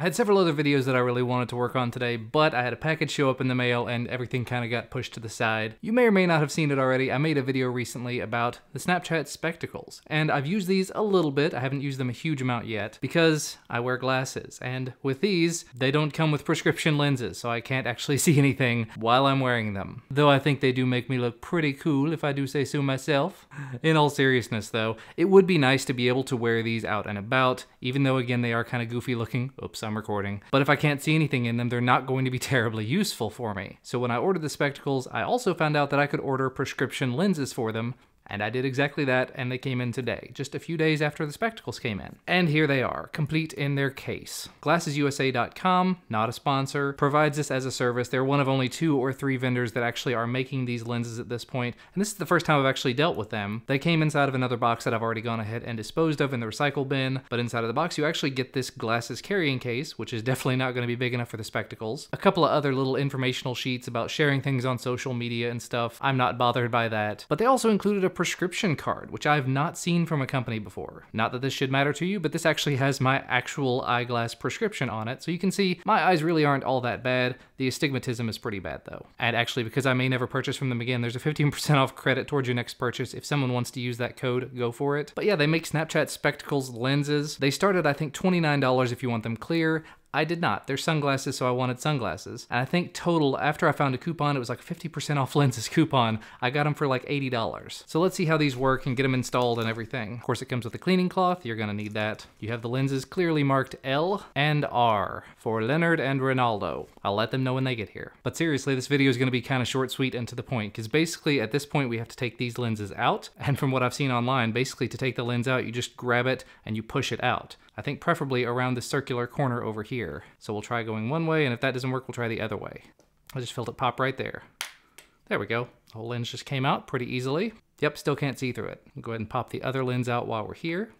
I had several other videos that I really wanted to work on today, but I had a package show up in the mail and everything kind of got pushed to the side. You may or may not have seen it already. I made a video recently about the Snapchat Spectacles, and I've used these a little bit. I haven't used them a huge amount yet because I wear glasses, and with these, they don't come with prescription lenses, so I can't actually see anything while I'm wearing them. Though I think they do make me look pretty cool, if I do say so myself. In all seriousness though, it would be nice to be able to wear these out and about, even though again they are kind of goofy looking. Oops, I'm recording. But if I can't see anything in them, they're not going to be terribly useful for me. So when I ordered the spectacles, I also found out that I could order prescription lenses for them, and I did exactly that, and they came in today, just a few days after the spectacles came in. And here they are, complete in their case. GlassesUSA.com, not a sponsor, provides this as a service. They're one of only 2 or 3 vendors that actually are making these lenses at this point, and this is the first time I've actually dealt with them. They came inside of another box that I've already gone ahead and disposed of in the recycle bin, but inside of the box you actually get this glasses carrying case, which is definitely not going to be big enough for the spectacles. A couple of other little informational sheets about sharing things on social media and stuff. I'm not bothered by that. But they also included a prescription card, which I've not seen from a company before. Not that this should matter to you, but this actually has my actual eyeglass prescription on it, so you can see my eyes really aren't all that bad. The astigmatism is pretty bad though. And actually, because I may never purchase from them again, there's a 15% off credit towards your next purchase. If someone wants to use that code, go for it. But yeah, they make Snapchat Spectacles lenses. They start at, I think, $29 if you want them clear. I did not. They're sunglasses, so I wanted sunglasses. And I think total, after I found a coupon, it was like 50% off lenses coupon, I got them for like $80. So let's see how these work and get them installed and everything. Of course, it comes with a cleaning cloth. You're gonna need that. You have the lenses clearly marked L and R for Leonard and Ronaldo. I'll let them know when they get here. But seriously, this video is gonna be kind of short, sweet, and to the point, because basically at this point, we have to take these lenses out. And from what I've seen online, basically to take the lens out, you just grab it and you push it out. I think preferably around the circular corner over here. So we'll try going one way, and if that doesn't work, we'll try the other way. I just felt it pop right there. There we go. The whole lens just came out pretty easily. Yep, still can't see through it. We'll go ahead and pop the other lens out while we're here.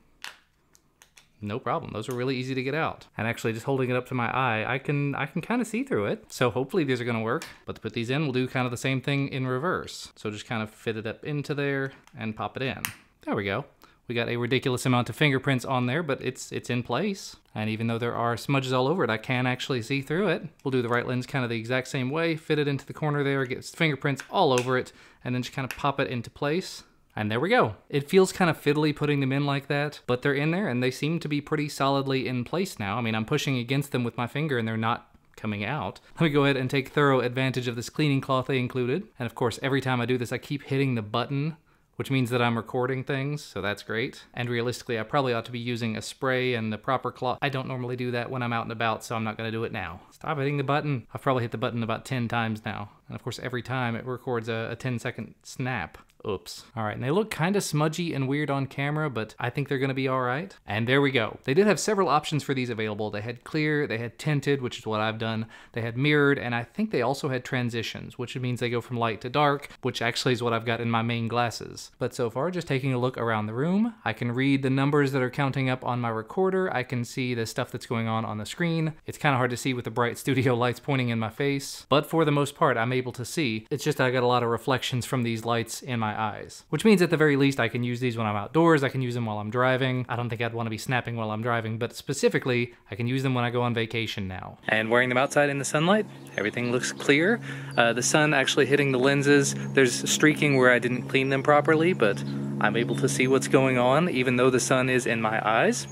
No problem. Those are really easy to get out. And actually just holding it up to my eye, I can kind of see through it. So hopefully these are gonna work. But to put these in, we'll do kind of the same thing in reverse. So just kind of fit it up into there and pop it in. There we go. We got a ridiculous amount of fingerprints on there, but it's in place. And even though there are smudges all over it, I can actually see through it. We'll do the right lens kind of the exact same way, fit it into the corner there, get fingerprints all over it, and then just kind of pop it into place. And there we go. It feels kind of fiddly putting them in like that, but they're in there and they seem to be pretty solidly in place now. I mean, I'm pushing against them with my finger and they're not coming out. Let me go ahead and take thorough advantage of this cleaning cloth they included. And of course, every time I do this, I keep hitting the button, which means that I'm recording things, so that's great. And realistically, I probably ought to be using a spray and the proper cloth. I don't normally do that when I'm out and about, so I'm not gonna do it now. Stop hitting the button. I've probably hit the button about 10 times now. And of course, every time it records a 10-second snap. Oops. All right, and they look kind of smudgy and weird on camera, but I think they're gonna be all right. And there we go. They did have several options for these available. They had clear, they had tinted, which is what I've done. They had mirrored, and I think they also had transitions, which means they go from light to dark, which actually is what I've got in my main glasses. But so far, just taking a look around the room, I can read the numbers that are counting up on my recorder. I can see the stuff that's going on the screen. It's kind of hard to see with the bright studio lights pointing in my face, but for the most part, I'm able to see. It's just I got a lot of reflections from these lights in my eyes, which means at the very least I can use these when I'm outdoors. I can use them while I'm driving. I don't think I'd want to be snapping while I'm driving, but specifically I can use them when I go on vacation now. And wearing them outside in the sunlight, everything looks clear. The sun actually hitting the lenses, there's streaking where I didn't clean them properly, but I'm able to see what's going on even though the sun is in my eyes.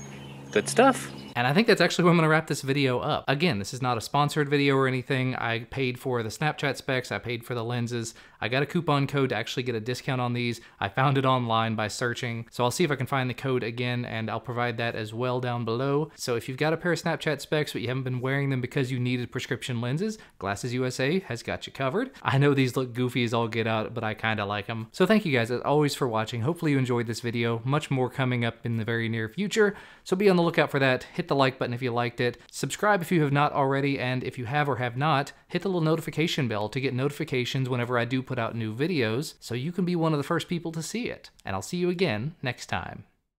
Good stuff. And I think that's actually where I'm gonna wrap this video up. Again, this is not a sponsored video or anything. I paid for the Snapchat specs, I paid for the lenses. I got a coupon code to actually get a discount on these. I found it online by searching. So I'll see if I can find the code again, and I'll provide that as well down below. So if you've got a pair of Snapchat specs, but you haven't been wearing them because you needed prescription lenses, Glasses USA has got you covered. I know these look goofy as all get out, but I kinda like them. So thank you guys as always for watching. Hopefully you enjoyed this video. Much more coming up in the very near future. So be on the lookout for that. Hit the like button if you liked it, subscribe if you have not already, and if you have or have not, hit the little notification bell to get notifications whenever I do put out new videos so you can be one of the first people to see it. And I'll see you again next time.